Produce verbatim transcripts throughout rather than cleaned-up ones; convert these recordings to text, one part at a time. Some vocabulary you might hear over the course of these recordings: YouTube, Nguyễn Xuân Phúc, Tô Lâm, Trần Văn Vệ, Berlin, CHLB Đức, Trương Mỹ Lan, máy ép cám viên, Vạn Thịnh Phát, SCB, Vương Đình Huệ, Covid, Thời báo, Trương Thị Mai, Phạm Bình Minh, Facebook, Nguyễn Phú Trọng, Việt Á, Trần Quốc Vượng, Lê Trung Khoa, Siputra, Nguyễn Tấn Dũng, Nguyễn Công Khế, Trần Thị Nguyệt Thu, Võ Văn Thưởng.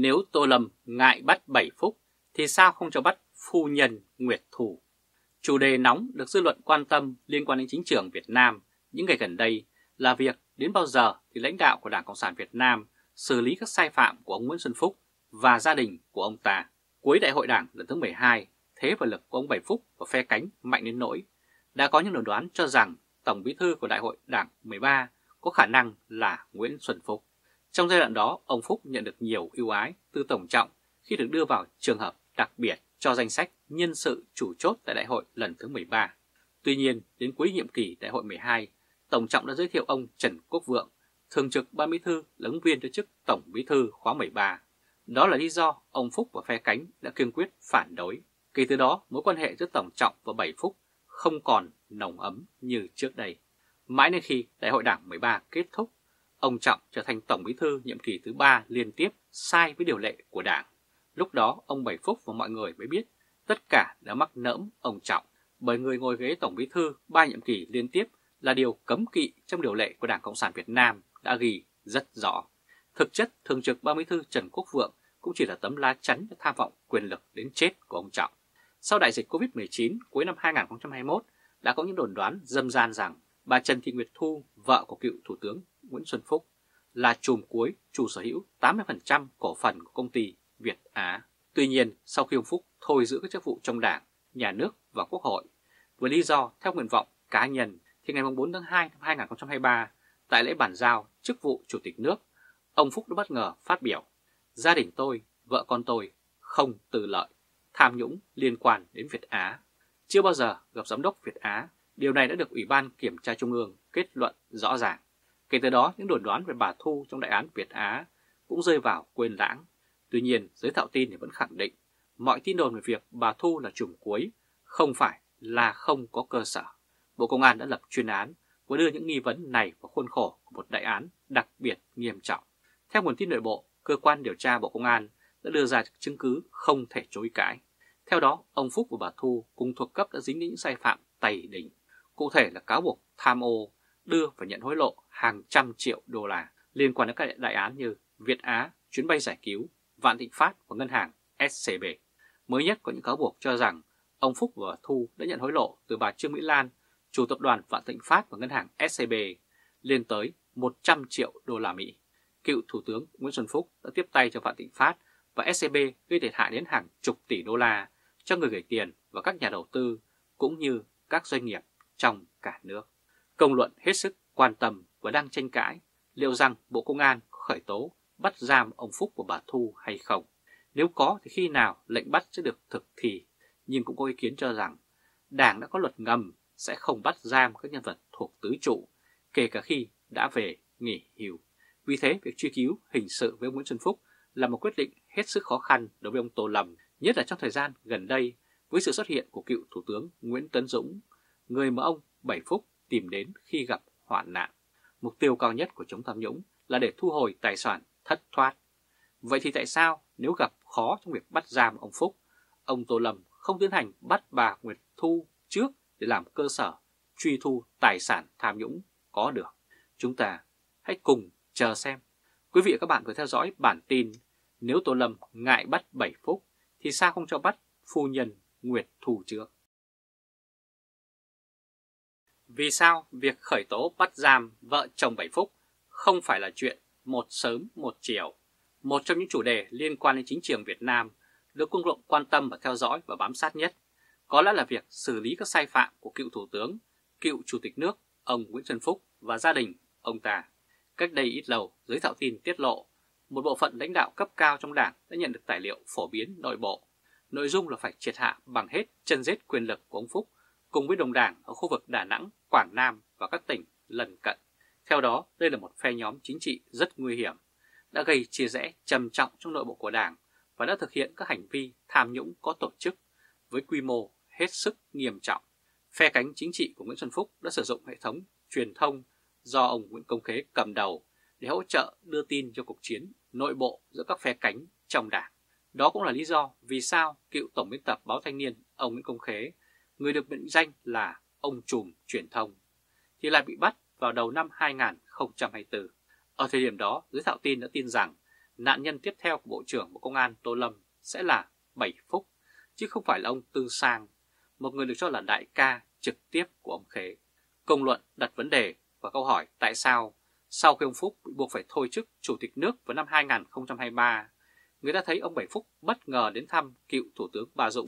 nếu Tô Lâm ngại bắt Bảy Phúc thì sao không cho bắt phu nhân Nguyệt Thu? Chủ đề nóng được dư luận quan tâm liên quan đến chính trường Việt Nam những ngày gần đây là việc đến bao giờ thì lãnh đạo của Đảng Cộng sản Việt Nam xử lý các sai phạm của ông Nguyễn Xuân Phúc và gia đình của ông ta. Cuối đại hội Đảng lần thứ mười hai, thế và lực của ông Bảy Phúc và phe cánh mạnh đến nỗi đã có những đồn đoán cho rằng Tổng Bí thư của đại hội Đảng mười ba có khả năng là Nguyễn Xuân Phúc. Trong giai đoạn đó, ông Phúc nhận được nhiều ưu ái từ Tổng Trọng khi được đưa vào trường hợp đặc biệt cho danh sách nhân sự chủ chốt tại đại hội lần thứ mười ba. Tuy nhiên, đến cuối nhiệm kỳ đại hội mười hai, Tổng Trọng đã giới thiệu ông Trần Quốc Vượng, thường trực Ban Bí thư, là ứng viên cho chức Tổng Bí thư khóa mười ba. Đó là lý do ông Phúc và phe cánh đã kiên quyết phản đối. Kể từ đó, mối quan hệ giữa Tổng Trọng và Bảy Phúc không còn nồng ấm như trước đây. Mãi đến khi đại hội Đảng mười ba kết thúc, ông Trọng trở thành Tổng Bí thư nhiệm kỳ thứ ba liên tiếp sai với điều lệ của Đảng. Lúc đó, ông Bảy Phúc và mọi người mới biết tất cả đã mắc nỡm ông Trọng, bởi người ngồi ghế Tổng Bí thư ba nhiệm kỳ liên tiếp là điều cấm kỵ trong điều lệ của Đảng Cộng sản Việt Nam đã ghi rất rõ. Thực chất, Thường trực Ban Bí thư Trần Quốc Vượng cũng chỉ là tấm lá chắn cho tham vọng quyền lực đến chết của ông Trọng. Sau đại dịch Covid mười chín cuối năm hai nghìn không trăm hai mươi mốt, đã có những đồn đoán dâm gian rằng bà Trần Thị Nguyệt Thu, vợ của cựu Thủ tướng Nguyễn Xuân Phúc, là trùm cuối chủ sở hữu tám mươi phần trăm cổ phần của công ty Việt Á. Tuy nhiên, sau khi ông Phúc thôi giữ các chức vụ trong Đảng, Nhà nước và Quốc hội, với lý do theo nguyện vọng cá nhân, thì ngày bốn tháng hai năm hai nghìn không trăm hai mươi ba, tại lễ bàn giao chức vụ Chủ tịch nước, ông Phúc đã bất ngờ phát biểu: gia đình tôi, vợ con tôi không tư lợi, tham nhũng liên quan đến Việt Á. Chưa bao giờ gặp giám đốc Việt Á, điều này đã được Ủy ban Kiểm tra Trung ương kết luận rõ ràng. Kể từ đó, những đồn đoán về bà Thu trong đại án Việt Á cũng rơi vào quên lãng. Tuy nhiên, giới thạo tin thì vẫn khẳng định mọi tin đồn về việc bà Thu là trùm cuối không phải là không có cơ sở. Bộ Công an đã lập chuyên án và đưa những nghi vấn này vào khuôn khổ của một đại án đặc biệt nghiêm trọng. Theo nguồn tin nội bộ, cơ quan điều tra Bộ Công an đã đưa ra chứng cứ không thể chối cãi. Theo đó, ông Phúc và bà Thu cùng thuộc cấp đã dính đến những sai phạm tày đình, cụ thể là cáo buộc tham ô, đưa và nhận hối lộ hàng trăm triệu đô la liên quan đến các đại án như Việt Á, chuyến bay giải cứu, Vạn Thịnh Phát và ngân hàng ét xê bê. Mới nhất có những cáo buộc cho rằng ông Phúc và Thu đã nhận hối lộ từ bà Trương Mỹ Lan, chủ tập đoàn Vạn Thịnh Phát và ngân hàng ét xê bê, lên tới một trăm triệu đô la Mỹ. Cựu Thủ tướng Nguyễn Xuân Phúc đã tiếp tay cho Vạn Thịnh Phát và ét xê bê gây thiệt hại đến hàng chục tỷ đô la cho người gửi tiền và các nhà đầu tư cũng như các doanh nghiệp trong cả nước. Công luận hết sức quan tâm và đang tranh cãi liệu rằng Bộ Công an có khởi tố bắt giam ông Phúc và bà Thu hay không. Nếu có thì khi nào lệnh bắt sẽ được thực thi, nhưng cũng có ý kiến cho rằng Đảng đã có luật ngầm sẽ không bắt giam các nhân vật thuộc tứ trụ, kể cả khi đã về nghỉ hưu. Vì thế, việc truy cứu hình sự với ông Nguyễn Xuân Phúc là một quyết định hết sức khó khăn đối với ông Tô Lâm, nhất là trong thời gian gần đây với sự xuất hiện của cựu Thủ tướng Nguyễn Tấn Dũng, người mà ông Bảy Phúc tìm đến khi gặp hoạn nạn. Mục tiêu cao nhất của chống tham nhũng là để thu hồi tài sản thất thoát. Vậy thì tại sao nếu gặp khó trong việc bắt giam ông Phúc, ông Tô Lâm không tiến hành bắt bà Nguyệt Thu trước để làm cơ sở truy thu tài sản tham nhũng có được? Chúng ta hãy cùng chờ xem. Quý vị và các bạn vừa theo dõi bản tin nếu Tô Lâm ngại bắt Bảy Phúc thì sao không cho bắt phu nhân Nguyệt Thu trước. Vì sao việc khởi tố bắt giam vợ chồng Bảy Phúc không phải là chuyện một sớm một chiều? Một trong những chủ đề liên quan đến chính trường Việt Nam được công luận quan tâm và theo dõi và bám sát nhất có lẽ là việc xử lý các sai phạm của cựu Thủ tướng, cựu Chủ tịch nước ông Nguyễn Xuân Phúc và gia đình ông ta. Cách đây ít lâu, giới thạo tin tiết lộ một bộ phận lãnh đạo cấp cao trong Đảng đã nhận được tài liệu phổ biến nội bộ. Nội dung là phải triệt hạ bằng hết chân rết quyền lực của ông Phúc cùng với đồng đảng ở khu vực Đà Nẵng, Quảng Nam và các tỉnh lân cận. Theo đó, đây là một phe nhóm chính trị rất nguy hiểm, đã gây chia rẽ trầm trọng trong nội bộ của Đảng và đã thực hiện các hành vi tham nhũng có tổ chức với quy mô hết sức nghiêm trọng. Phe cánh chính trị của Nguyễn Xuân Phúc đã sử dụng hệ thống truyền thông do ông Nguyễn Công Khế cầm đầu để hỗ trợ đưa tin cho cuộc chiến nội bộ giữa các phe cánh trong Đảng. Đó cũng là lý do vì sao cựu tổng biên tập báo Thanh Niên ông Nguyễn Công Khế, người được mệnh danh là ông trùm truyền thông, thì lại bị bắt vào đầu năm hai nghìn không trăm hai mươi tư. Ở thời điểm đó, giới thạo tin đã tin rằng nạn nhân tiếp theo của Bộ trưởng Bộ Công an Tô Lâm sẽ là Bảy Phúc, chứ không phải là ông Tư Sang, một người được cho là đại ca trực tiếp của ông Khế. Công luận đặt vấn đề và câu hỏi tại sao sau khi ông Phúc bị buộc phải thôi chức Chủ tịch nước vào năm hai nghìn không trăm hai mươi ba, người ta thấy ông Bảy Phúc bất ngờ đến thăm cựu Thủ tướng Ba Dũng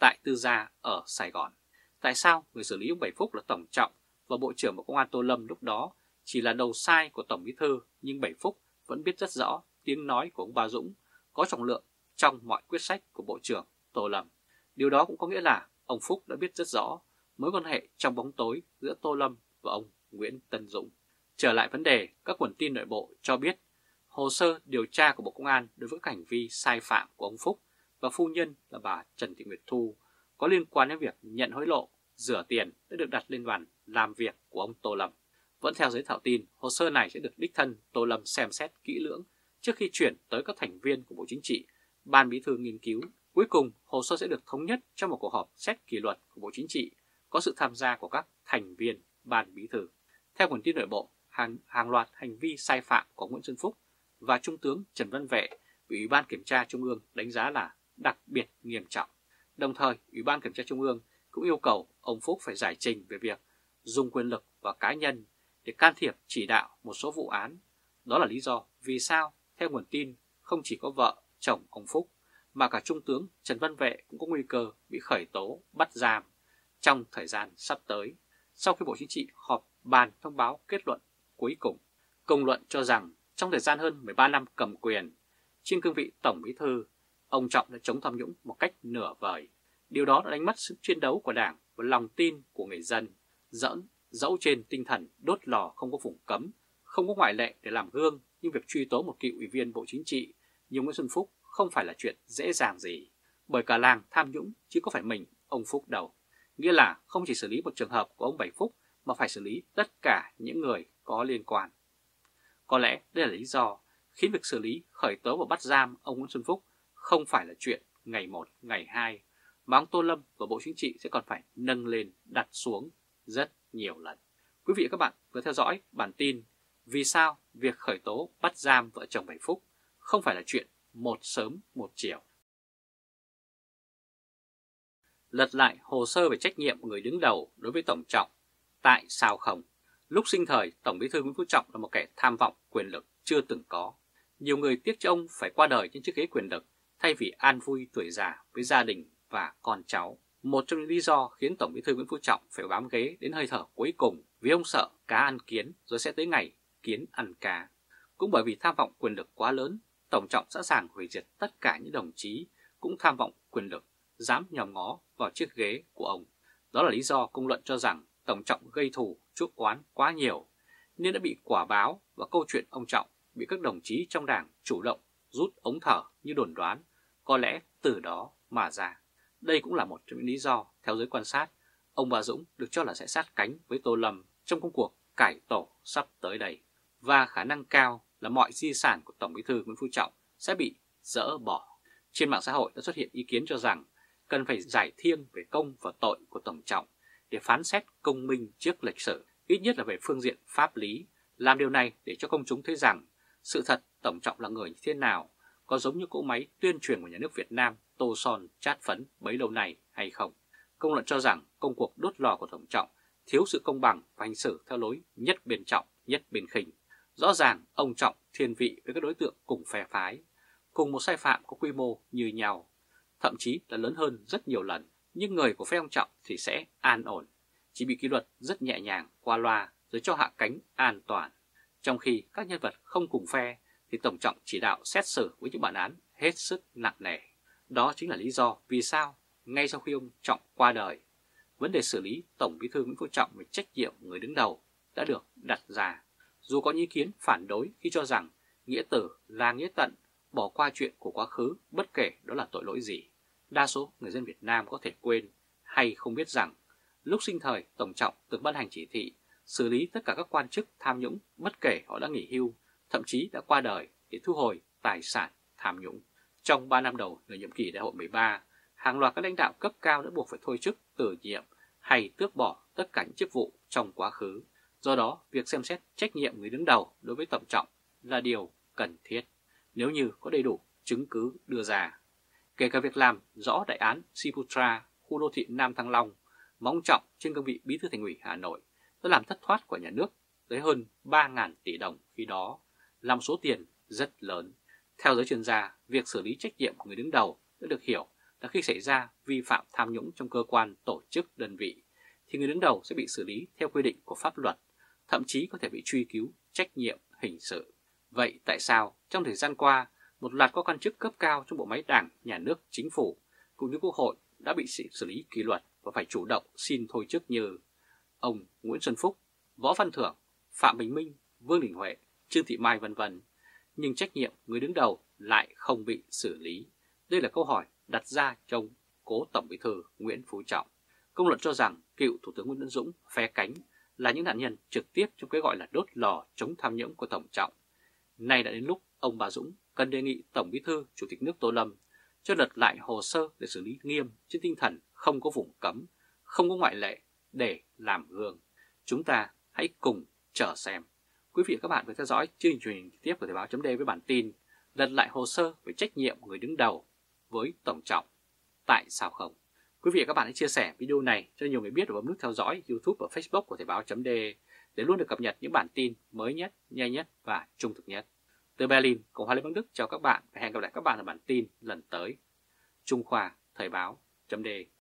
tại Tư Gia ở Sài Gòn. Tại sao người xử lý ông Bảy Phúc là Tổng Trọng và Bộ trưởng Bộ Công an Tô Lâm lúc đó chỉ là đầu sai của Tổng Bí Thư, nhưng Bảy Phúc vẫn biết rất rõ tiếng nói của ông Ba Dũng có trọng lượng trong mọi quyết sách của Bộ trưởng Tô Lâm. Điều đó cũng có nghĩa là ông Phúc đã biết rất rõ mối quan hệ trong bóng tối giữa Tô Lâm và ông Nguyễn Tấn Dũng. Trở lại vấn đề, các nguồn tin nội bộ cho biết hồ sơ điều tra của Bộ Công an đối với các hành vi sai phạm của ông Phúc và phu nhân là bà Trần Thị Nguyệt Thu có liên quan đến việc nhận hối lộ, rửa tiền đã được đặt lên bàn làm việc của ông Tô Lâm. Vẫn theo giới thạo tin, hồ sơ này sẽ được đích thân Tô Lâm xem xét kỹ lưỡng trước khi chuyển tới các thành viên của Bộ Chính trị, Ban Bí thư nghiên cứu. Cuối cùng, hồ sơ sẽ được thống nhất trong một cuộc họp xét kỷ luật của Bộ Chính trị có sự tham gia của các thành viên Ban Bí thư. Theo nguồn tin nội bộ, hàng, hàng loạt hành vi sai phạm của Nguyễn Xuân Phúc và Trung tướng Trần Văn Vệ bị Ủy ban Kiểm tra Trung ương đánh giá là đặc biệt nghiêm trọng. Đồng thời, Ủy ban Kiểm tra Trung ương cũng yêu cầu ông Phúc phải giải trình về việc dùng quyền lực và cá nhân để can thiệp chỉ đạo một số vụ án. Đó là lý do vì sao, theo nguồn tin, không chỉ có vợ, chồng ông Phúc, mà cả Trung tướng Trần Văn Vệ cũng có nguy cơ bị khởi tố, bắt giam trong thời gian sắp tới. Sau khi Bộ Chính trị họp bàn thông báo kết luận cuối cùng, công luận cho rằng trong thời gian hơn mười ba năm cầm quyền, trên cương vị Tổng Bí thư, ông Trọng đã chống tham nhũng một cách nửa vời. Điều đó đã đánh mất sức chiến đấu của Đảng và lòng tin của người dân, dẫn dẫu trên tinh thần đốt lò không có vùng cấm, không có ngoại lệ để làm gương, nhưng việc truy tố một cựu ủy viên Bộ Chính trị như Nguyễn Xuân Phúc không phải là chuyện dễ dàng gì, bởi cả làng tham nhũng chứ có phải mình ông Phúc đâu. Nghĩa là không chỉ xử lý một trường hợp của ông Bảy Phúc mà phải xử lý tất cả những người có liên quan. Có lẽ đây là lý do khiến việc xử lý, khởi tố và bắt giam ông Nguyễn Xuân Phúc không phải là chuyện ngày một, ngày hai, mà ông Tô Lâm và Bộ Chính trị sẽ còn phải nâng lên, đặt xuống rất nhiều lần. Quý vị và các bạn vừa theo dõi bản tin vì sao việc khởi tố, bắt giam vợ chồng Bảy Phúc không phải là chuyện một sớm một chiều. Lật lại hồ sơ về trách nhiệm của người đứng đầu đối với Tổng Trọng, tại sao không? Lúc sinh thời, Tổng Bí thư Nguyễn Phú Trọng là một kẻ tham vọng quyền lực chưa từng có. Nhiều người tiếc cho ông phải qua đời trên chiếc ghế quyền lực thay vì an vui tuổi già với gia đình và con cháu. Một trong những lý do khiến Tổng Bí thư Nguyễn Phú Trọng phải bám ghế đến hơi thở cuối cùng vì ông sợ cá ăn kiến rồi sẽ tới ngày kiến ăn cá. Cũng bởi vì tham vọng quyền lực quá lớn, Tổng Trọng sẵn sàng hủy diệt tất cả những đồng chí cũng tham vọng quyền lực, dám nhòm ngó vào chiếc ghế của ông. Đó là lý do công luận cho rằng Tổng Trọng gây thù chuốc oán quá nhiều nên đã bị quả báo, và câu chuyện ông Trọng bị các đồng chí trong Đảng chủ động rút ống thở như đồn đoán có lẽ từ đó mà ra. Đây cũng là một trong những lý do, theo giới quan sát, ông Ba Dũng được cho là sẽ sát cánh với Tô Lâm trong công cuộc cải tổ sắp tới đây, và khả năng cao là mọi di sản của Tổng Bí thư Nguyễn Phú Trọng sẽ bị dỡ bỏ. Trên mạng xã hội đã xuất hiện ý kiến cho rằng cần phải giải thiêng về công và tội của Tổng Trọng để phán xét công minh trước lịch sử, ít nhất là về phương diện pháp lý. Làm điều này để cho công chúng thấy rằng sự thật Tổng Trọng là người như thế nào, có giống như cỗ máy tuyên truyền của nhà nước Việt Nam tô son chát phấn bấy lâu nay hay không. Công luận cho rằng công cuộc đốt lò của Tổng Trọng thiếu sự công bằng và hành xử theo lối nhất bên trọng, nhất bên khinh. Rõ ràng ông Trọng thiên vị với các đối tượng cùng phe phái, cùng một sai phạm có quy mô như nhau, thậm chí là lớn hơn rất nhiều lần, nhưng người của phe ông Trọng thì sẽ an ổn, chỉ bị kỷ luật rất nhẹ nhàng, qua loa rồi cho hạ cánh an toàn. Trong khi các nhân vật không cùng phe thì Tổng Trọng chỉ đạo xét xử với những bản án hết sức nặng nề. Đó chính là lý do vì sao ngay sau khi ông Trọng qua đời, vấn đề xử lý Tổng Bí thư Nguyễn Phú Trọng về trách nhiệm người đứng đầu đã được đặt ra. Dù có những ý kiến phản đối khi cho rằng nghĩa tử là nghĩa tận, bỏ qua chuyện của quá khứ bất kể đó là tội lỗi gì, đa số người dân Việt Nam có thể quên hay không biết rằng lúc sinh thời Tổng Trọng từng ban hành chỉ thị xử lý tất cả các quan chức tham nhũng bất kể họ đã nghỉ hưu, thậm chí đã qua đời, để thu hồi tài sản tham nhũng. Trong ba năm đầu nửa nhiệm kỳ Đại hội mười ba, hàng loạt các lãnh đạo cấp cao đã buộc phải thôi chức, từ nhiệm hay tước bỏ tất cả những chức vụ trong quá khứ. Do đó, việc xem xét trách nhiệm người đứng đầu đối với Tổng Trọng là điều cần thiết. nếu như có đầy đủ chứng cứ đưa ra. Kể cả việc làm rõ đại án Siputra, khu đô thị Nam Thăng Long, mà ông Trọng trên cương vị Bí thư Thành ủy Hà Nội đã làm thất thoát của nhà nước tới hơn ba nghìn tỷ đồng khi đó, là một số tiền rất lớn. Theo giới chuyên gia, việc xử lý trách nhiệm của người đứng đầu đã được hiểu là khi xảy ra vi phạm tham nhũng trong cơ quan, tổ chức, đơn vị, thì người đứng đầu sẽ bị xử lý theo quy định của pháp luật, thậm chí có thể bị truy cứu trách nhiệm hình sự. Vậy tại sao trong thời gian qua, một loạt các quan chức cấp cao trong bộ máy Đảng, Nhà nước, Chính phủ cũng như Quốc hội đã bị xử lý kỷ luật và phải chủ động xin thôi chức như ông Nguyễn Xuân Phúc, Võ Văn Thưởng, Phạm Bình Minh, Vương Đình Huệ, Trương Thị Mai, vân vân, nhưng trách nhiệm người đứng đầu lại không bị xử lý. Đây là câu hỏi đặt ra cho ông cố Tổng Bí thư Nguyễn Phú Trọng. Công luận cho rằng cựu Thủ tướng Nguyễn Tấn Dũng, phe cánh là những nạn nhân trực tiếp trong cái gọi là đốt lò chống tham nhũng của Tổng Trọng. Nay đã đến lúc ông bà Dũng cần đề nghị Tổng Bí thư, Chủ tịch nước Tô Lâm cho lật lại hồ sơ để xử lý nghiêm trên tinh thần không có vùng cấm, không có ngoại lệ, để làm gương. Chúng ta hãy cùng chờ xem. Quý vị và các bạn vừa theo dõi chương trình truyền hình trực tiếp của Thời báo chấm đê với bản tin lật lại hồ sơ về trách nhiệm của người đứng đầu với Tổng Trọng. Tại sao không? Quý vị và các bạn hãy chia sẻ video này cho nhiều người biết và bấm nút theo dõi YouTube và Facebook của Thời báo chấm đê để luôn được cập nhật những bản tin mới nhất, nhanh nhất và trung thực nhất. Từ Berlin, Cộng hòa Liên bang Đức chào các bạn và hẹn gặp lại các bạn ở bản tin lần tới. Trung Khoa, Thời báo chấm đê.